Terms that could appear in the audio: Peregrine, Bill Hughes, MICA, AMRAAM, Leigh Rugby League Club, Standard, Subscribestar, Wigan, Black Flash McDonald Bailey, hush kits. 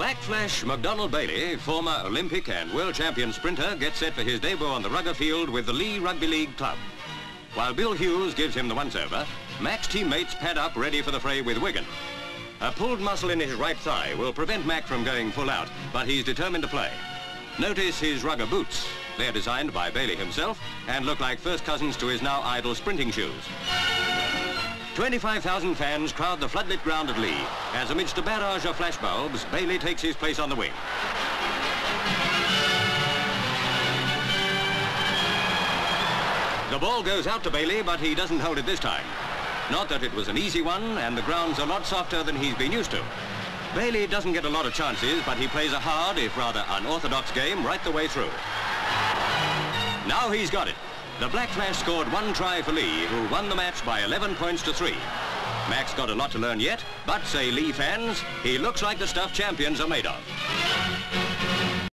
Black Flash McDonald Bailey, former Olympic and world champion sprinter, gets set for his debut on the rugger field with the Leigh Rugby League Club. While Bill Hughes gives him the once-over, Mac's teammates pad up ready for the fray with Wigan. A pulled muscle in his right thigh will prevent Mac from going full out, but he's determined to play. Notice his rugger boots. They're designed by Bailey himself and look like first cousins to his now idle sprinting shoes. 25,000 fans crowd the floodlit ground at Leigh as, amidst a barrage of flashbulbs, Bailey takes his place on the wing. The ball goes out to Bailey, but he doesn't hold it this time. Not that it was an easy one, and the ground's a lot softer than he's been used to. Bailey doesn't get a lot of chances, but he plays a hard, if rather unorthodox, game right the way through. Now he's got it. The Black Flash scored one try for Leigh, who won the match by 11 points to 3. Mac's got a lot to learn yet, but, say Leigh fans, he looks like the stuff champions are made of.